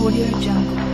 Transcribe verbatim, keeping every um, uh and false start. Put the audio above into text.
Audiojungle.